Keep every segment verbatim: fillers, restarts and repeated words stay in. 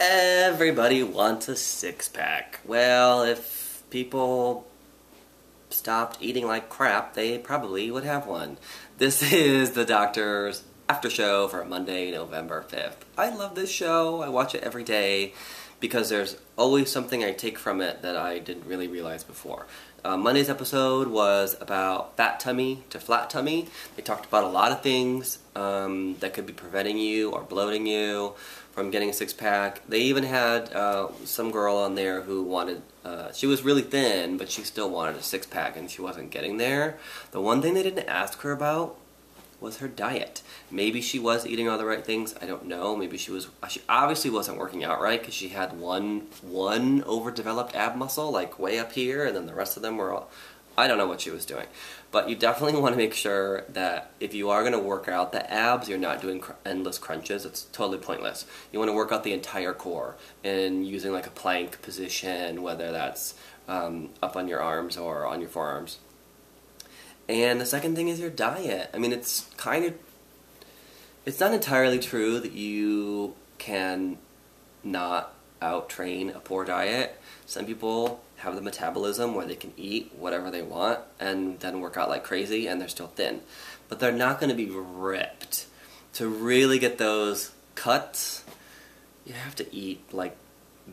everybody wants a six-pack. Well, if people stopped eating like crap, they probably would have one. This is The Doctors after show for Monday, November fifth. I love this show. I watch it every day because there's always something I take from it that I didn't really realize before. Uh, Monday's episode was about fat tummy to flat tummy. They talked about a lot of things um, that could be preventing you or bloating you from getting a six-pack. They even had uh, some girl on there who wanted, uh, she was really thin, but she still wanted a six-pack and she wasn't getting there. The one thing they didn't ask her about was her diet. Maybe she was eating all the right things, I don't know. Maybe she was, she obviously wasn't working out right because she had one, one overdeveloped ab muscle, like way up here, and then the rest of them were all, I don't know what she was doing. But you definitely want to make sure that if you are going to work out the abs, you're not doing cr endless crunches. It's totally pointless. You want to work out the entire core and using like a plank position, whether that's um, up on your arms or on your forearms. And the second thing is your diet. I mean, it's kind of, it's not entirely true that you can not out-train a poor diet. Some people have the metabolism where they can eat whatever they want and then work out like crazy and they're still thin. But they're not going to be ripped. To really get those cuts, you have to eat like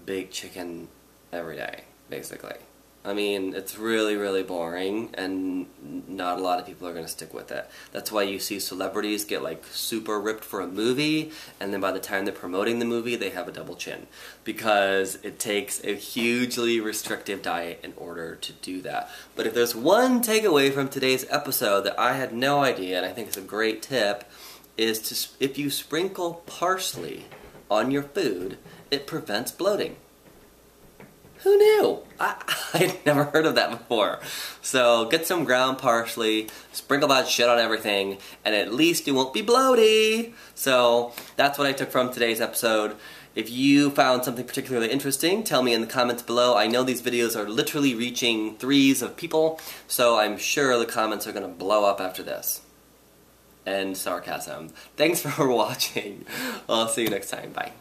big chicken every day, basically. I mean, it's really, really boring, and not a lot of people are going to stick with it. That's why you see celebrities get, like, super ripped for a movie, and then by the time they're promoting the movie, they have a double chin. Because it takes a hugely restrictive diet in order to do that. But if there's one takeaway from today's episode that I had no idea, and I think it's a great tip, is to, if you sprinkle parsley on your food, it prevents bloating. Who knew? I, I'd never heard of that before. So get some ground parsley, sprinkle that shit on everything, and at least you won't be bloaty. So that's what I took from today's episode. If you found something particularly interesting, tell me in the comments below. I know these videos are literally reaching threes of people, so I'm sure the comments are gonna blow up after this. And sarcasm. Thanks for watching. I'll see you next time. Bye.